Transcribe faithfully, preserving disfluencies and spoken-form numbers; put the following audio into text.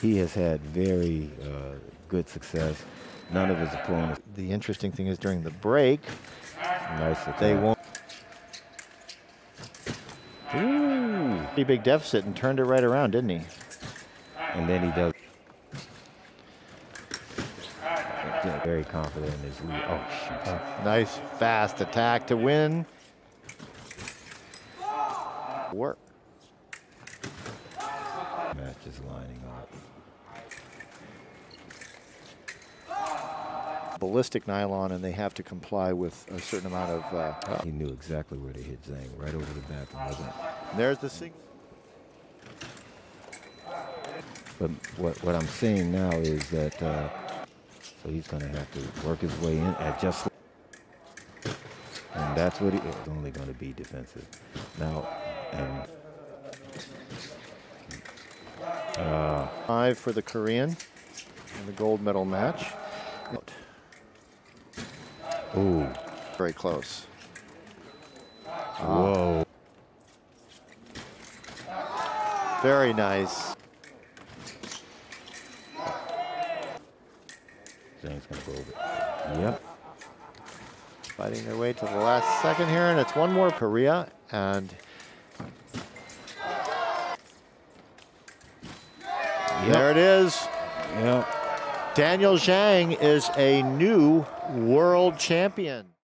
he has had very uh, good success. None of his opponents. The interesting thing is during the break, nice they won't. Ooh, pretty big deficit and turned it right around, didn't he? And then he does. Very confident in his lead. Oh, shoot. Uh, nice fast attack to win. Work. Match is lining up. Ballistic nylon, and they have to comply with a certain amount of. Uh, oh. He knew exactly where to hit Zhang, right over the back, wasn't it? There's the signal. But what what I'm seeing now is that. Uh, So he's going to have to work his way in at just, and that's what he is only going to be defensive now. And uh, five for the Korean in the gold medal match. Ooh, very close. Whoa! Uh, very nice. Zhang's going to go over. Yep. Fighting their way to the last second here, and it's one more Korea, and yep. There it is. Yep. Daniel Zhang is a new world champion.